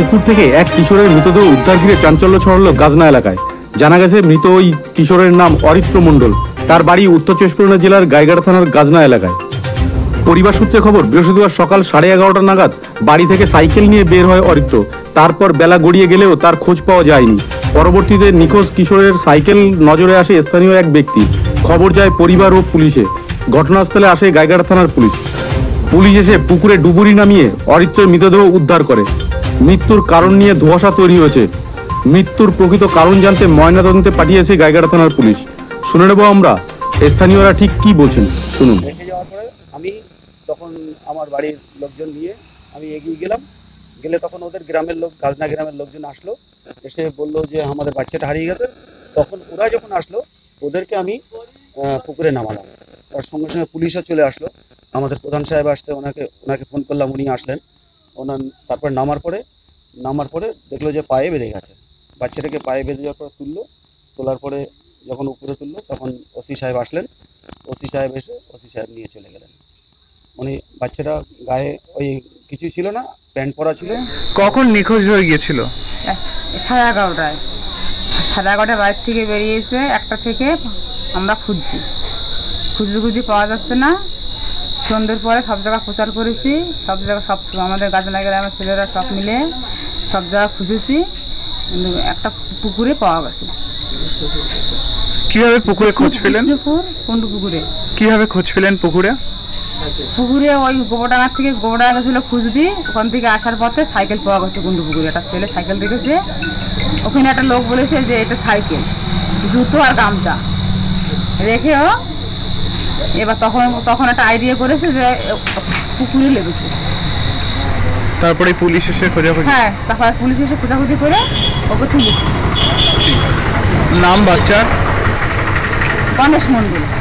পুকুর থেকে এক কিশোরের মৃতদেহ উদ্ধার ঘিরে চাঞ্চল্য ছড়াল গাজনা এলাকায়। জানা গেছে মৃত ওই কিশোরের নাম অরিত্র মণ্ডল। তার বাড়ি উত্তর চব্বিশ পরগনা জেলার গাইঘাটা থানার গাজনা এলাকায়। পরিবার সূত্রে খবর, বৃহস্পতিবার সকাল 11:30 নাগাদ বাড়ি থেকে সাইকেল নিয়ে বের হয় অরিত্র। তারপর বেলা গড়িয়ে গেলেও তার খোঁজ পাওয়া যায়নি। পরবর্তীতে নিখোঁজ কিশোরের সাইকেল নজরে আসে স্থানীয় এক ব্যক্তি। খবর যায় পরিবার ও পুলিশে। ঘটনাস্থলে আসে গাইঘাটা থানার পুলিশ। পুলিশ এসে পুকুরে ডুবুরি নামিয়ে অরিত্রের মৃতদেহ উদ্ধার করে। মৃত্যুর কারণ নিয়ে ধোঁয়াশা তৈরি হয়েছে। মৃত্যুর প্রকৃত কারণ জানতে ময়নাতদন্তে পাঠিয়েছে গাইঘাটা থানার পুলিশ। শুনে নেব আমরা স্থানীয়রা ঠিক কি বলছেন, শুনুন। আমি তখন আমার বাড়ির লোকজন নিয়ে আমি এগিয়ে গেলাম। গেলে তখন ওদের গ্রামের লোক, গাজনা গ্রামের লোকজন আসলো। এসে বললো যে আমাদের বাচ্চাটা হারিয়ে গেছে। তখন ওরা যখন আসলো, ওদেরকে আমি পুকুরে নামালাম। তার সঙ্গে সঙ্গে পুলিশও চলে আসলো। আমাদের প্রধান সাহেব আসছে, ওনাকে ফোন করলাম, উনি আসলেন। তারপর নামার পরে দেখলো যে পায়ে বেঁধে গেছে। বাচ্চাটাকে পায়ে বেঁধে যাওয়ার পর তোলার পরে যখন উপরে তুললো, তখন ওসি সাহেব আসলেন। ওসি সাহেব নিয়ে চলে গেলেন। উনি বাচ্চাটা গায়ে ওই কিছু ছিল না, প্যান্ট পরা ছিল। কখন নিখোঁজ হয়ে গিয়েছিল? 11:30টায়। 11:30টায় বাড়ি থেকে বেরিয়েছে। 1টা থেকে আমরা খুঁজে পাওয়া যাচ্ছে না। সন্ধ্যের পরে সব জায়গা প্রচার করেছি, সব আমাদের গাজনা গ্রামের ছেলেরা সব মিলে সব জায়গা খুঁজেছি। একটা পুকুরে পাওয়া গেছে। কিভাবে পুকুরে খোঁজ পেলেন? কোন পুকুরে কিভাবে খোঁজ পেলেন? পুকুরে ওই গোবরডাঙ্গার থেকে গোবরডাঙ্গা গেছিল খুঁজ দিয়ে। ওখান থেকে আসার পথে সাইকেল পাওয়া গেছে গুন্ডু পুকুরে। একটা ছেলে সাইকেল দেখেছে। ওখানে একটা লোক বলেছে যে এটা সাইকেল, জুতো আর গামছা রেখেও। এবার তখন একটা আইডিয়া করেছে যে পুকুরে লেগেছে। তারপরে পুলিশ এসে খোঁজাখুঁজি করে ওকে তুলেছে। নাম বাচ্চার? গণেশ মন্ডল।